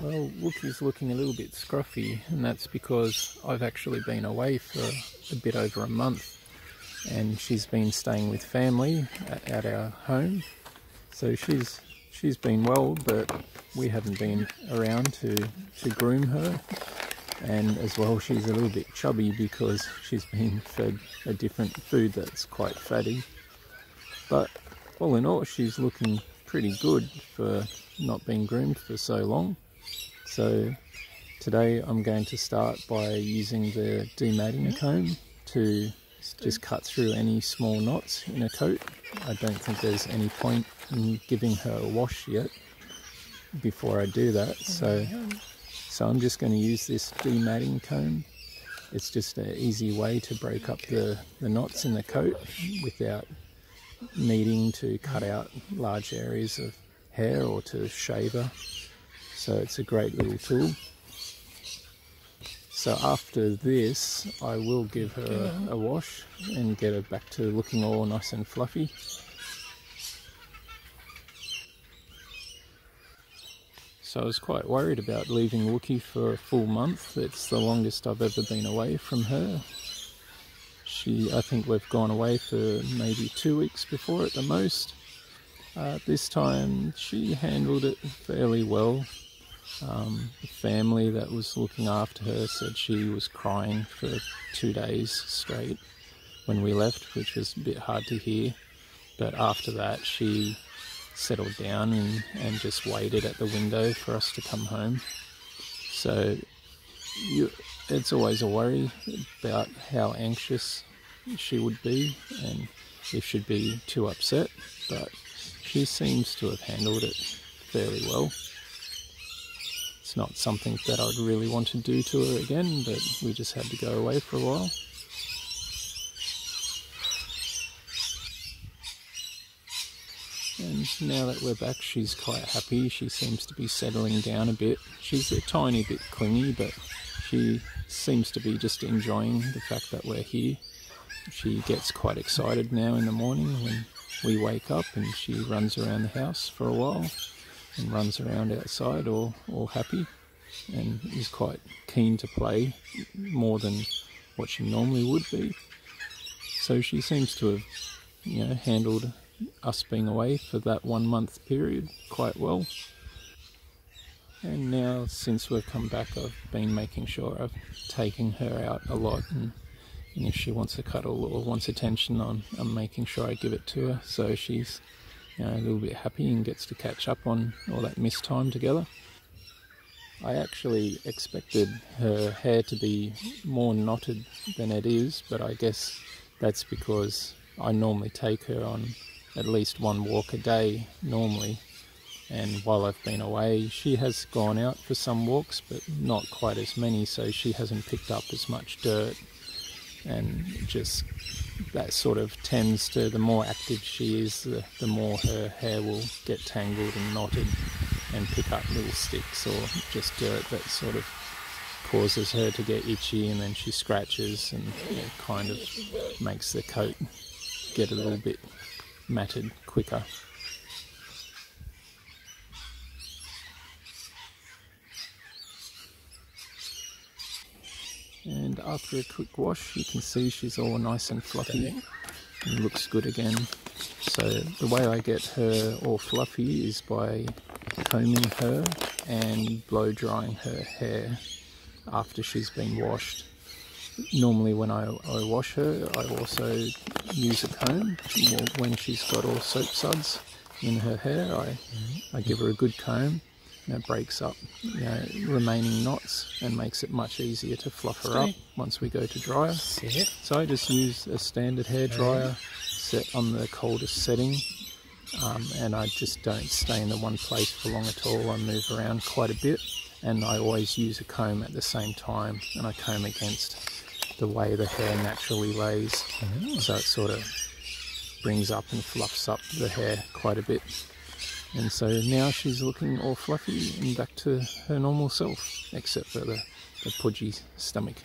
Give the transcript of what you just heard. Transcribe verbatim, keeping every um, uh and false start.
Well, Wookie's looking a little bit scruffy, and that's because I've actually been away for a bit over a month, and she's been staying with family at, at our home. So she's she's been well, but we haven't been around to to groom her. And as well, she's a little bit chubby because she's been fed a different food that's quite fatty. But all in all, she's looking pretty good for not being groomed for so long. So today I'm going to start by using the dematting comb to just cut through any small knots in her coat. I don't think there's any point in giving her a wash yet before I do that. So, so I'm just going to use this dematting comb. It's just an easy way to break up the, the knots in the coat without needing to cut out large areas of hair or to shave her. So it's a great little tool. So after this, I will give her a, a wash and get her back to looking all nice and fluffy. So I was quite worried about leaving Wookie for a full month. It's the longest I've ever been away from her. She, I think we've gone away for maybe two weeks before at the most. Uh, this time she handled it fairly well. Um, the family that was looking after her said she was crying for two days straight when we left, which was a bit hard to hear. But after that, she settled down and, and just waited at the window for us to come home. So you, it's always a worry about how anxious she would be and if she'd be too upset, but she seems to have handled it fairly well. It's not something that I'd really want to do to her again, but we just had to go away for a while. And now that we're back, she's quite happy. She seems to be settling down a bit. She's a tiny bit clingy, but she seems to be just enjoying the fact that we're here. She gets quite excited now in the morning when we wake up, and she runs around the house for a while. And runs around outside all, all happy, and is quite keen to play more than what she normally would be. So she seems to have, you know, handled us being away for that one month period quite well. And now since we've come back, I've been making sure I've taken her out a lot, and, and if she wants a cuddle or wants attention, I'm, I'm making sure I give it to her, so she's You know, a little bit happy and gets to catch up on all that missed time together. I actually expected her hair to be more knotted than it is, but I guess that's because I normally take her on at least one walk a day normally, and while I've been away she has gone out for some walks but not quite as many, so she hasn't picked up as much dirt, and just that sort of tends to, the more active she is, the, the more her hair will get tangled and knotted and pick up little sticks or just dirt that sort of causes her to get itchy, and then she scratches, and it kind of makes the coat get a little bit matted quicker. And after a quick wash, you can see she's all nice and fluffy and looks good again. So the way I get her all fluffy is by combing her and blow drying her hair after she's been washed. Normally when I, I wash her, I also use a comb. When she's got all soap suds in her hair, I, I give her a good comb. It breaks up, you know, remaining knots and makes it much easier to fluff her up once we go to dryer. So I just use a standard hair dryer set on the coldest setting, um, and I just don't stay in the one place for long at all. I move around quite a bit, and I always use a comb at the same time, and I comb against the way the hair naturally lays, so it sort of brings up and fluffs up the hair quite a bit. And so now she's looking all fluffy and back to her normal self, except for the, the pudgy stomach.